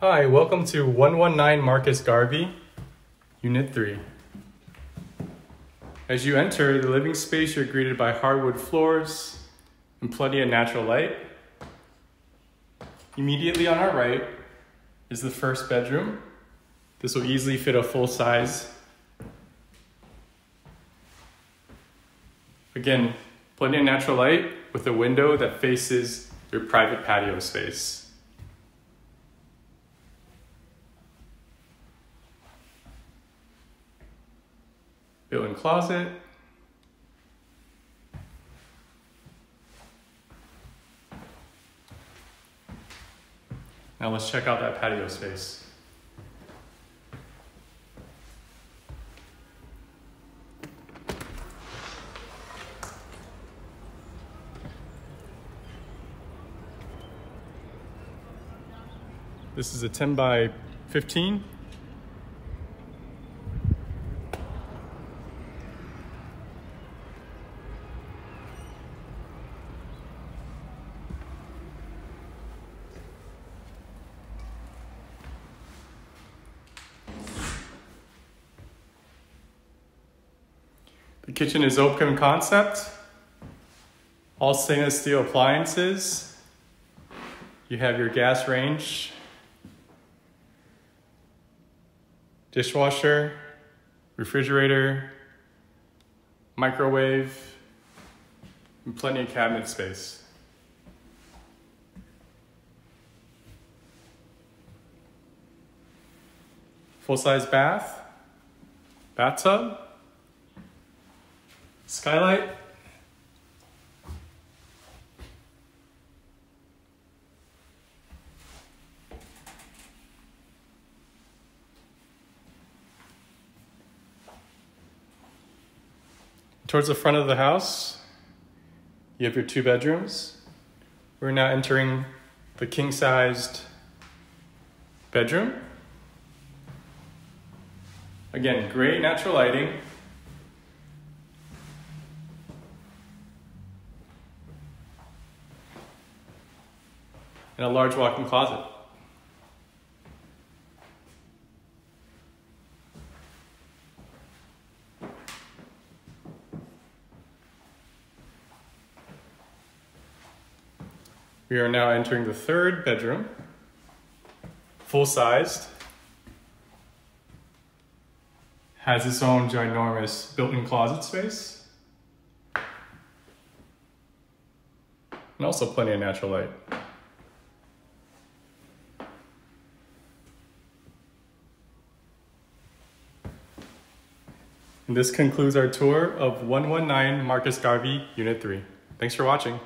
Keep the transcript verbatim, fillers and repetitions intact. Hi, welcome to one one nine Marcus Garvey, Unit three. As you enter the living space, you're greeted by hardwood floors and plenty of natural light. Immediately on our right is the first bedroom. This will easily fit a full-size. Again, plenty of natural light with a window that faces your private patio space. Built-in closet. Now let's check out that patio space. This is a ten by fifteen. The kitchen is open concept, all stainless steel appliances. You have your gas range, dishwasher, refrigerator, microwave, and plenty of cabinet space. Full-size bath, bathtub, skylight, towards the front of the house, you have your two bedrooms. We're now entering the king-sized bedroom. Again, great natural lighting. And a large walk-in closet. We are now entering the third bedroom, full-sized, has its own ginormous built-in closet space, and also plenty of natural light. And this concludes our tour of one one nine Marcus Garvey, Unit three. Thanks for watching.